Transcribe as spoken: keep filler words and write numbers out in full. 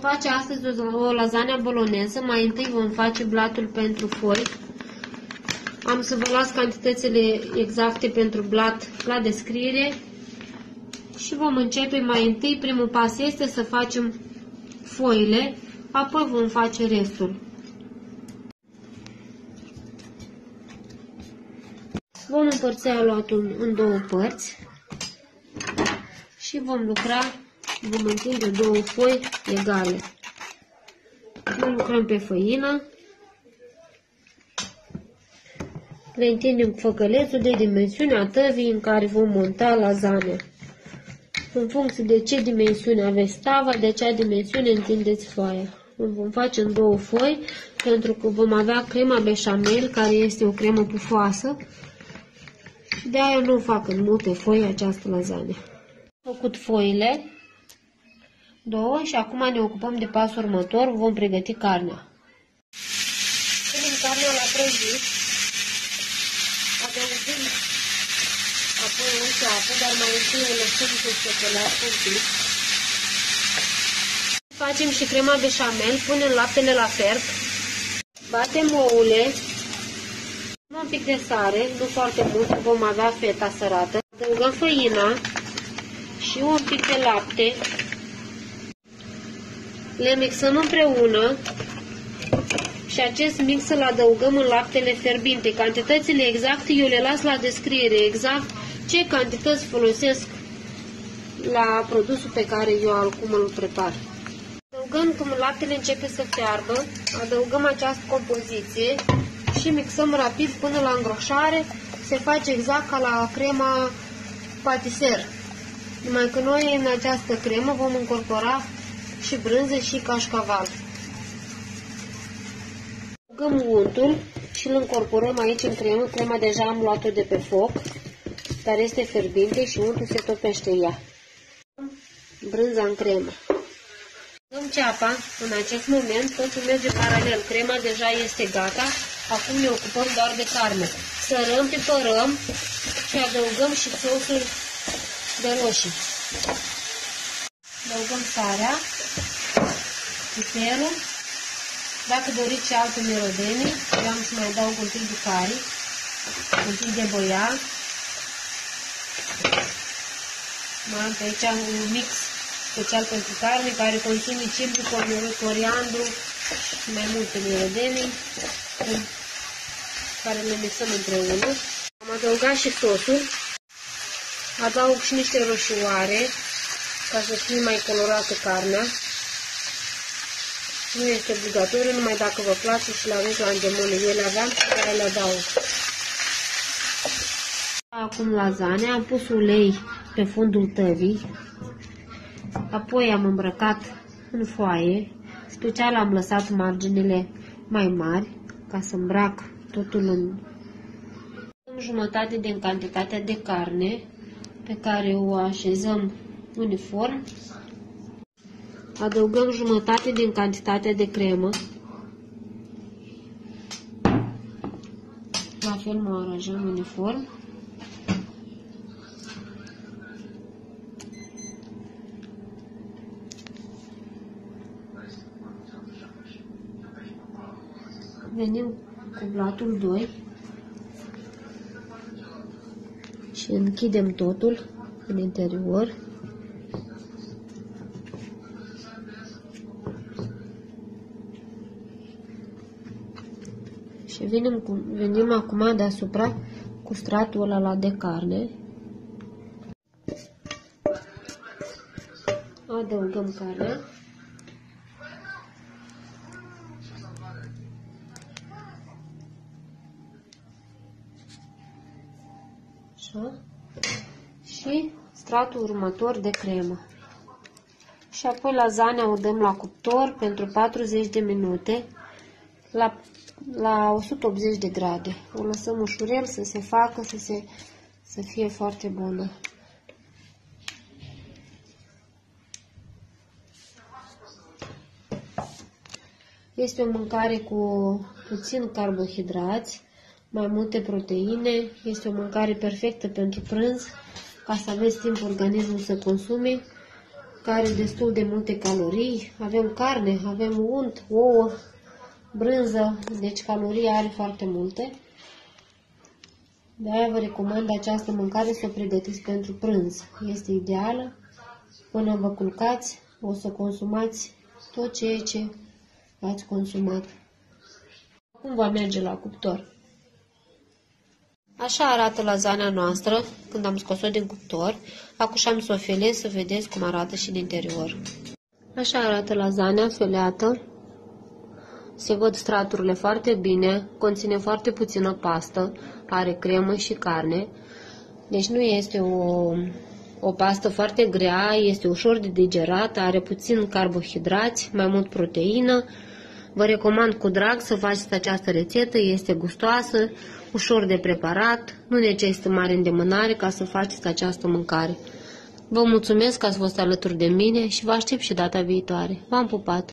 vom face astăzi o, o lasagna bolognese. Mai întâi vom face blatul pentru foi. Am să vă las cantitățile exacte pentru blat la descriere. Și vom începe mai întâi. Primul pas este să facem foile, apoi vom face restul. Vom împărți aluatul în două părți și vom lucra, vom întinde două foi egale. Vom lucra pe făină, le întindem făcălețul de dimensiunea tăvii în care vom monta lasagna. În funcție de ce dimensiune aveți tava, de acea dimensiune întindeți foaia. O vom face în două foi, pentru că vom avea crema beșamel, care este o cremă pufoasă. De aia nu fac în multe foi această lasagna. Am făcut foile, două, și acum ne ocupăm de pasul următor, vom pregăti carnea. Punem carnea la prăjit, adăugăm apoi ușa apă, dar mai întâi o lăsăm să se călească un pic. Facem și crema beșamel, punem laptele la fert, batem ouăle, un pic de sare, nu foarte mult, vom avea feta sărată. Adăugăm făina și un pic de lapte. Le mixăm împreună și acest mix îl adăugăm în laptele fierbinte. Cantitățile exacte eu le las la descriere, exact ce cantități folosesc la produsul pe care eu acum îl prepar. Adăugăm, cum laptele începe să fiarbă, adăugăm această compoziție și mixăm rapid până la îngroșare. Se face exact ca la crema patiser, numai că noi în această cremă vom incorpora și brânză și cașcaval. Adăugăm untul și îl incorporăm aici în cremă. Crema deja am luat-o de pe foc, dar este fierbinte și untul se topește în ea. Brânza în cremă. Dăm ceapa în acest moment, totul merge paralel. Crema deja este gata, acum ne ocupăm doar de carne. Sărăm, pipărăm și adăugăm și sosul de roșii. Adăugăm sarea, piperul. Dacă doriți și alte mirodenii, eu am să mai adaug un pic de cari, un pic de boia. Mai am pe aici un mix special pentru carne, care conține cibru, coriandru și mai multe mirodenii, care le mixăm împreună. Am adăugat și sosul, adaug și niște roșioare, ca să fie mai colorată carnea. Nu este obligatoriu, numai dacă vă place și le aveți la îndemână. Eu le aveam și care le adaug. Acum lasagna, am pus ulei pe fundul tăvii, apoi am îmbrăcat în foaie, special am lăsat marginile mai mari, ca să îmbrac totul în jumătate din cantitatea de carne pe care o așezăm uniform. Adăugăm jumătate din cantitatea de cremă. La fel mă aranjăm uniform. Venim cu blatul doi și închidem totul în interior. Și venim, cu, venim acum deasupra cu stratul ăla la de carne. Adăugăm carne. Așa. Și stratul următor de cremă. Și apoi lasagna o dăm la cuptor pentru patruzeci de minute la la o sută optzeci de grade. O lăsăm ușurel să se facă, să, se, să fie foarte bună. Este o mâncare cu puțin carbohidrați, mai multe proteine. Este o mâncare perfectă pentru prânz, ca să aveți timp organismul să consume care are destul de multe calorii. Avem carne, avem unt, ouă, brânză, deci calorii are foarte multe. De-aia vă recomand această mâncare să o pregătiți pentru prânz. Este ideală. Până vă culcați, o să consumați tot ceea ce ați consumat. Acum va merge la cuptor. Așa arată lasagna noastră când am scos-o din cuptor. Acum și-am să o felez să vedeți cum arată și în interior. Așa arată lasagna feleată. Se văd straturile foarte bine, conține foarte puțină pastă, are cremă și carne. Deci nu este o, o pastă foarte grea, este ușor de digerat, are puțin carbohidrați, mai mult proteină. Vă recomand cu drag să faceți această rețetă, este gustoasă, ușor de preparat, nu necesită mare îndemânare ca să faceți această mâncare. Vă mulțumesc că ați fost alături de mine și vă aștept și data viitoare. V-am pupat!